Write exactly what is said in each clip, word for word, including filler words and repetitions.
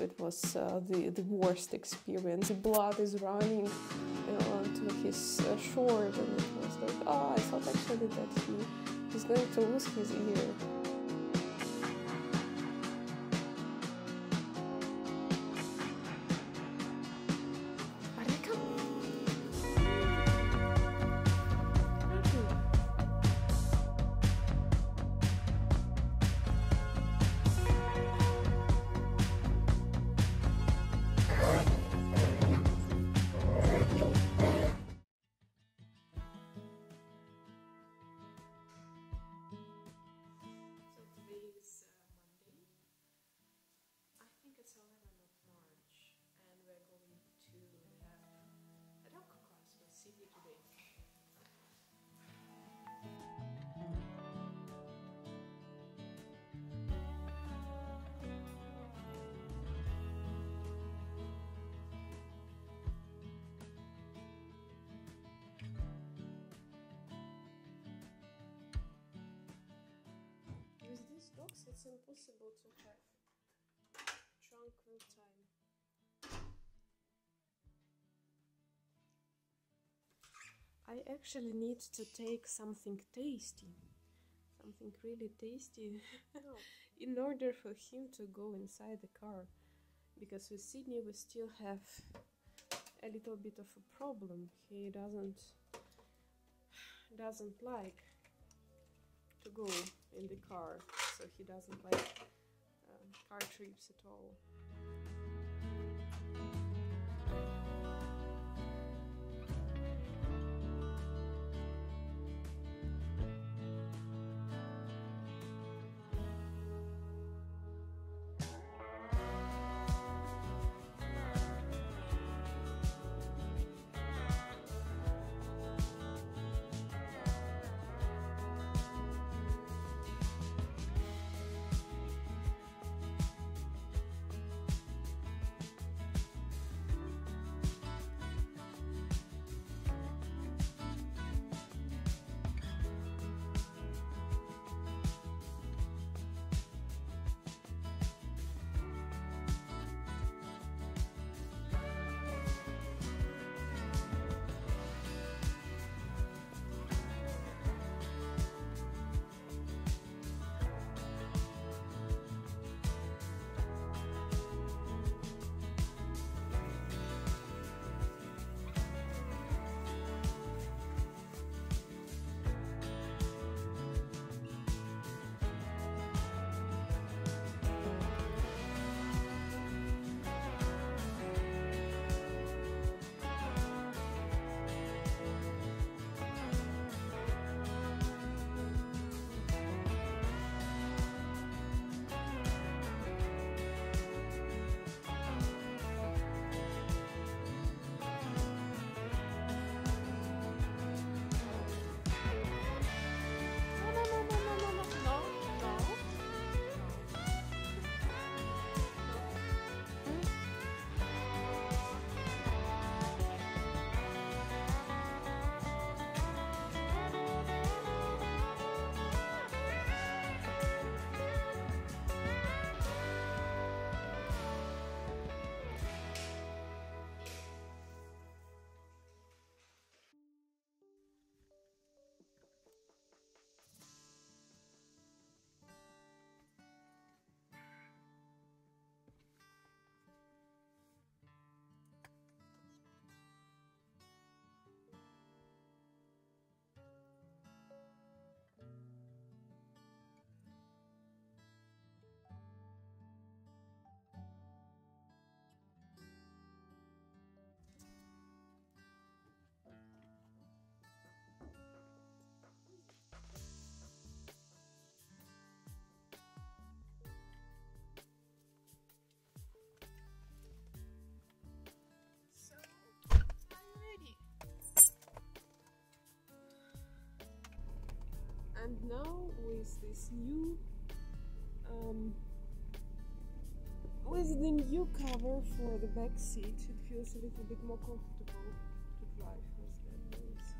it was uh, the, the worst experience. The blood is running uh, onto his uh, short, and it was like, oh, I thought actually that he was going to lose his ear. With these dogs, it's impossible to have tranquil time. I actually need to take something tasty, something really tasty, oh. in order for him to go inside the car. Because with Sydney we still have a little bit of a problem. He doesn't, doesn't like to go in the car, so he doesn't like um, car trips at all. And now with this new, um, with the new cover for the back seat, it feels a little bit more comfortable to drive with that noise.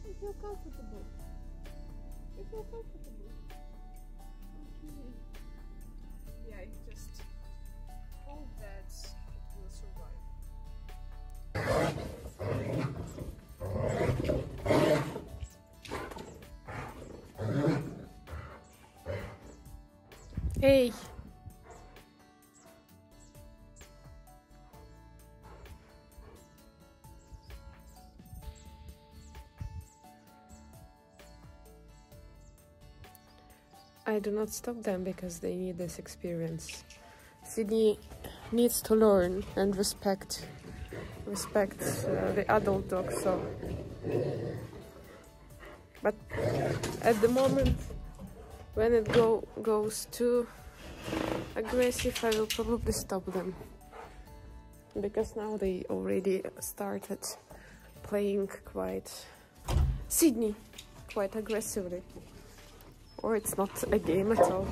Okay. I feel comfortable. so comfortable. Okay. Yeah, you just hope that it will survive. Hey! I do not stop them because they need this experience. Sydney needs to learn and respect respect uh, the adult dog. So, but at the moment when it go goes too aggressive, I will probably stop them, because now they already started playing quite Sydney quite aggressively. Or it's not a game at all.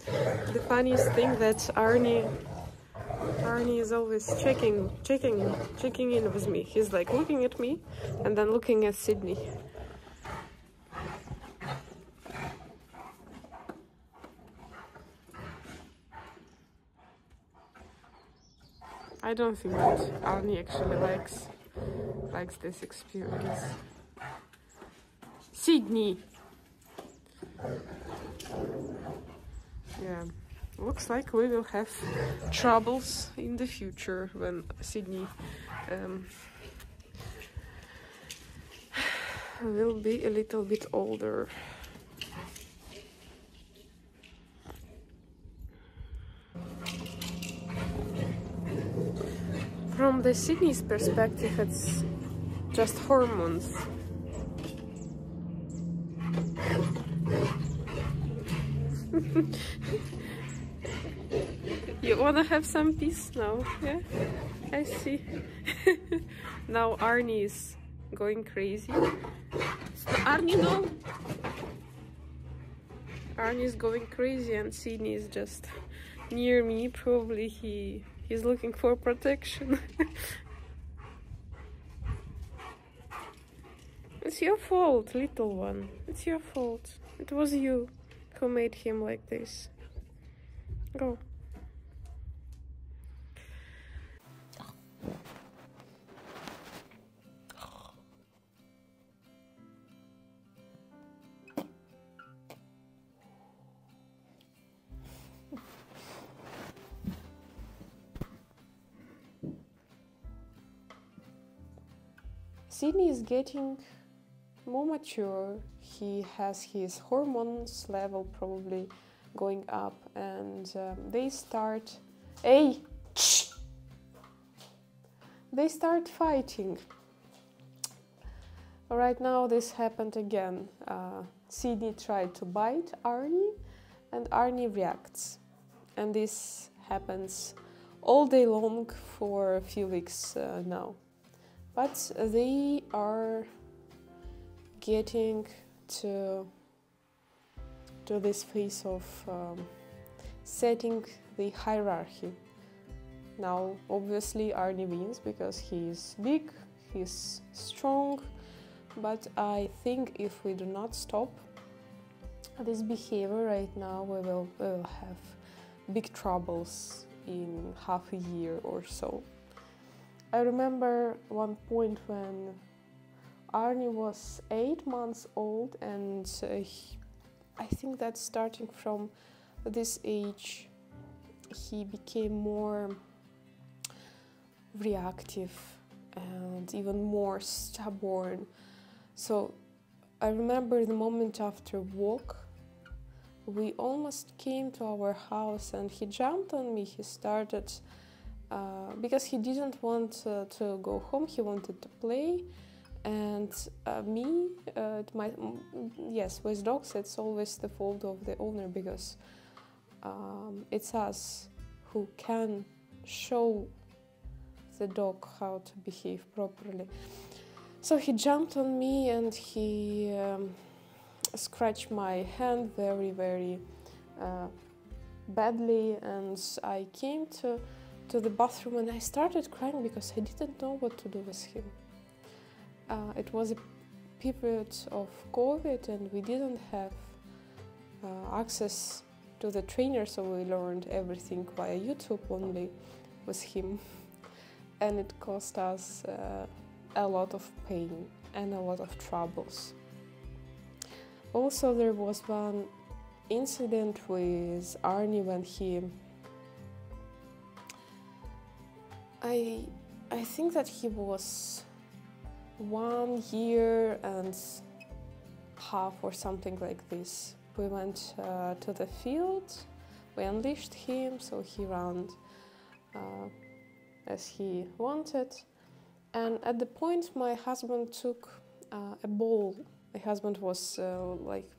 The funniest thing that Arnie, Arnie is always checking, checking, checking in with me. He's like looking at me and then looking at Sydney. I don't think that Arnie actually likes. likes this experience. Sydney! Yeah, looks like we will have troubles in the future when Sydney um, will be a little bit older. From the Sydney's perspective, it's just hormones. You wanna have some peace now, yeah? I see. Now Arnie is going crazy. Arnie, no! Arnie is going crazy and Sydney is just near me. Probably he... He's looking for protection. It's your fault, little one. It's your fault. It was you who made him like this. Go. Sydney is getting more mature. He has his hormones level probably going up, and um, they start... Hey! They start fighting. Right now this happened again. Uh, Sydney tried to bite Arnie, and Arnie reacts. And this happens all day long for a few weeks uh, now. But they are getting to, to this phase of um, setting the hierarchy. Now, obviously, Arnie wins because he is big, he's strong, but I think if we do not stop this behavior right now, we will, we will have big troubles in half a year or so. I remember one point when Arnie was eight months old, and uh, he, I think that starting from this age he became more reactive and even more stubborn. So I remember the moment after walk we almost came to our house and he jumped on me. He started Uh, because he didn't want uh, to go home, he wanted to play, and uh, me, uh, my, yes, with dogs it's always the fault of the owner, because um, it's us who can show the dog how to behave properly. So he jumped on me and he um, scratched my hand very, very uh, badly, and I came to to the bathroom and I started crying because I didn't know what to do with him. Uh, it was a period of COVID and we didn't have uh, access to the trainer, so we learned everything via YouTube only with him. And it cost us uh, a lot of pain and a lot of troubles. Also, there was one incident with Arnie when he... I, I think that he was one year and half or something like this. We went uh, to the field, we unleashed him, so he ran uh, as he wanted. And at the point my husband took uh, a ball. My husband was uh, like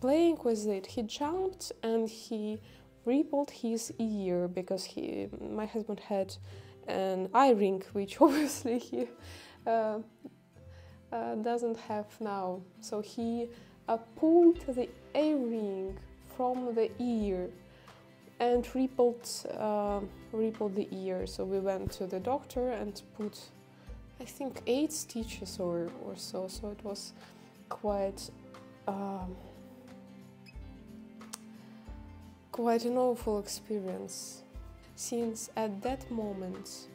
playing with it. He jumped and he rippled his ear because he, my husband had an eye ring, which obviously he uh, uh, doesn't have now. So he uh, pulled the eye ring from the ear and rippled, uh, rippled the ear. So we went to the doctor and put, I think, eight stitches or, or so. So it was quite, um, quite an awful experience. Since at that moment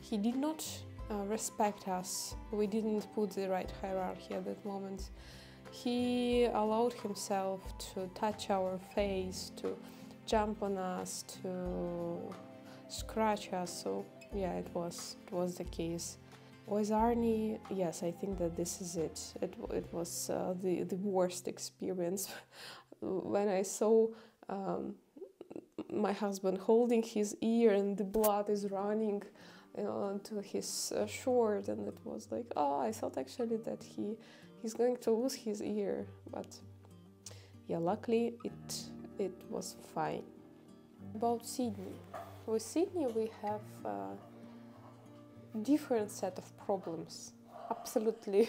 he did not uh, respect us, we didn't put the right hierarchy at that moment. He allowed himself to touch our face, to jump on us, to scratch us. So yeah, it was it was the case. With Arnie, yes, I think that this is it. It, it was uh, the, the worst experience when I saw um, my husband holding his ear and the blood is running, you know, onto his uh, shirt, and it was like, oh, I thought actually that he he's going to lose his ear, but yeah, luckily it it was fine. About Sydney, with Sydney we have a different set of problems, absolutely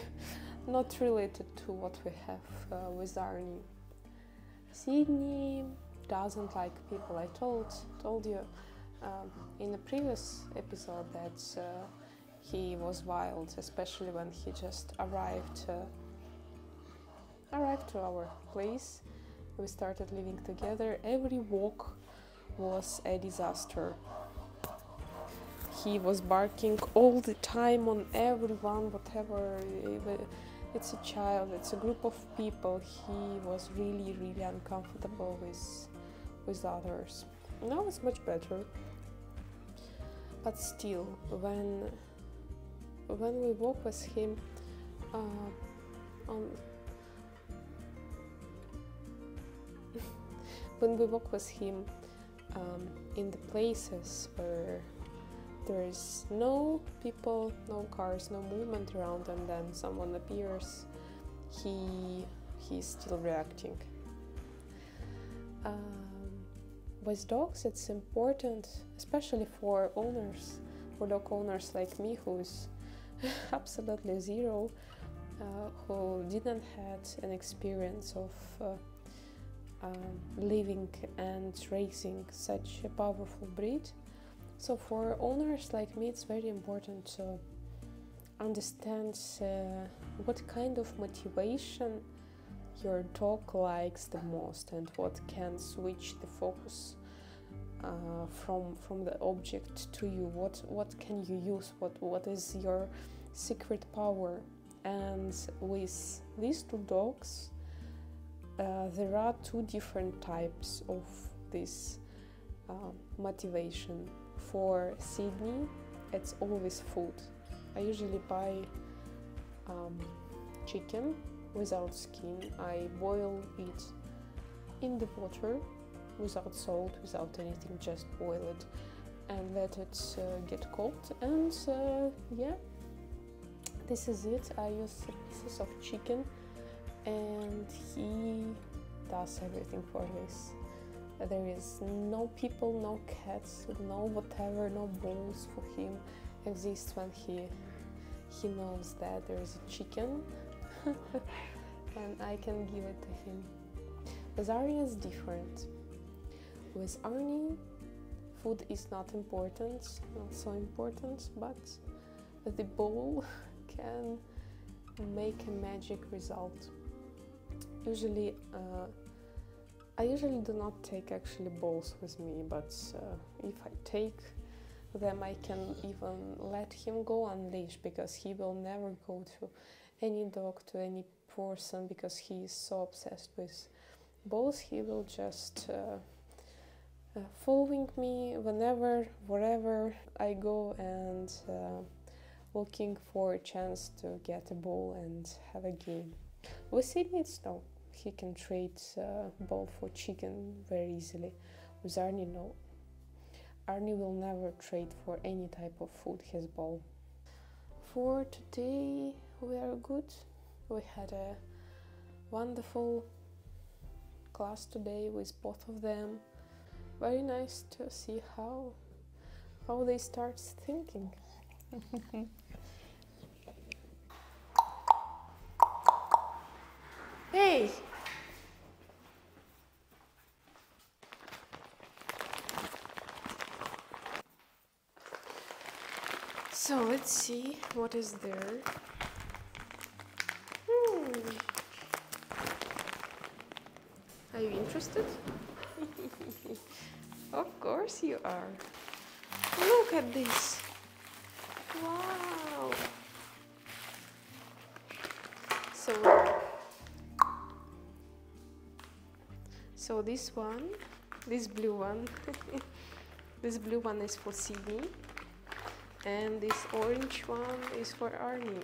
not related to what we have uh, with Arnie. Sydney doesn't like people. I told told you um, in a previous episode that uh, he was wild, especially when he just arrived uh, arrived to our place. We started living together. Every walk was a disaster. He was barking all the time on everyone, whatever. It's a child, it's a group of people. He was really, really uncomfortable with, with others. Now it's much better. But still, when, when we walk with him, uh, on when we walk with him um, in the places where there's no people, no cars, no movement around, and then someone appears, he, he's still reacting. Um, with dogs it's important, especially for owners, for dog owners like me, who's absolutely zero, uh, who didn't have an experience of uh, uh, living and raising such a powerful breed. So for owners like me, it's very important to understand uh, what kind of motivation your dog likes the most and what can switch the focus uh, from from the object to you. What what can you use? What what is your secret power? And with these two dogs, uh, there are two different types of this uh, motivation. For Sydney, it's always food. I usually buy um, chicken without skin. I boil it in the water, without salt, without anything, just boil it and let it uh, get cold. And uh, yeah, this is it. I use pieces of chicken and he does everything for this. There is no people, no cats, no whatever, no balls for him exists when he he knows that there is a chicken and I can give it to him. With Arnie is different. With Arnie, food is not important, not so important, but the ball can make a magic result. Usually, uh, I usually do not take actually balls with me, but uh, if I take them, I can even let him go unleashed, because he will never go to any dog, to any person, because he is so obsessed with balls. He will just uh, uh, following me whenever, wherever I go, and uh, looking for a chance to get a ball and have a game. With Sydney, it's no. He can trade uh, ball for chicken very easily. With Arnie, no. Arnie will never trade for any type of food, his ball. For today, we are good. We had a wonderful class today with both of them. Very nice to see how, how they start thinking. Hey! So let's see what is there. Hmm. Are you interested? Of course you are. Look at this. Wow. So So this one, this blue one, this blue one is for Sydney. And this orange one is for Arnie.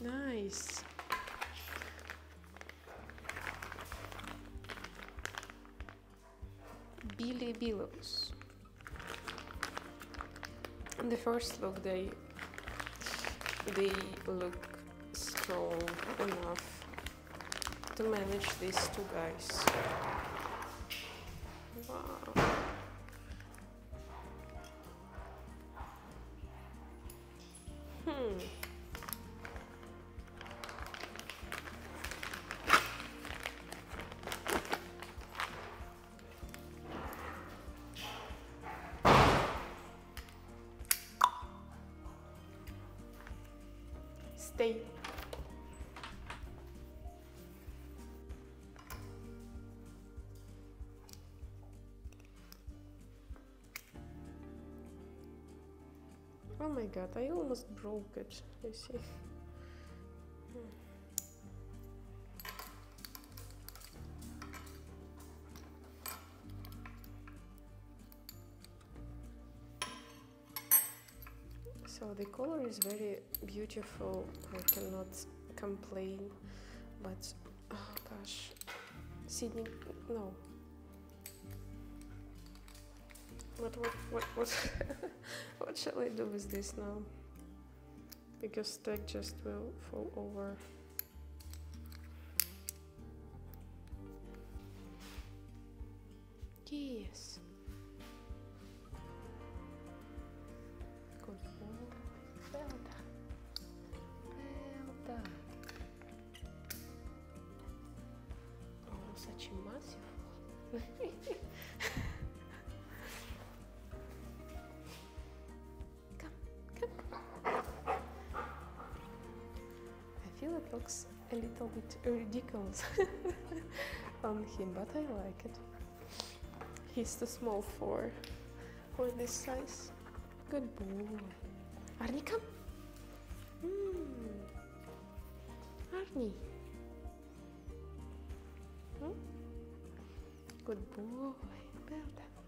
Nice. BullyBillows. On the first look, they they look strong enough to manage these two guys. Wow. Hmm. Stay. Oh my god, I almost broke it, you see. So the color is very beautiful, I cannot complain, but oh gosh, Sydney, no. But what, what, what, what shall I do with this now? Because stack just will fall over. Yes. Good boy. Well done. Well done. Oh, such a massive. It looks a little bit ridiculous on him, but I like it. He's too small for for this size. Good boy. Arnie, come. Mm. Arnie. Hmm? Good boy. Well done.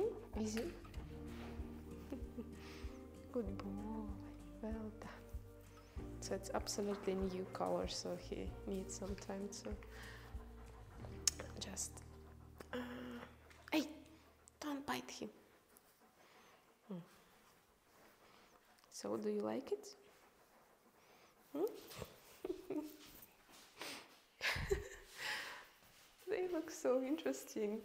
Hmm? Easy. Good boy, well done. So it's absolutely new color, so he needs some time to just... Uh, hey, don't bite him. Hmm. So do you like it? Hmm? They look so interesting.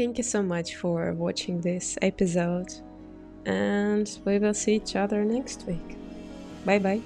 Thank you so much for watching this episode, and we will see each other next week. Bye bye!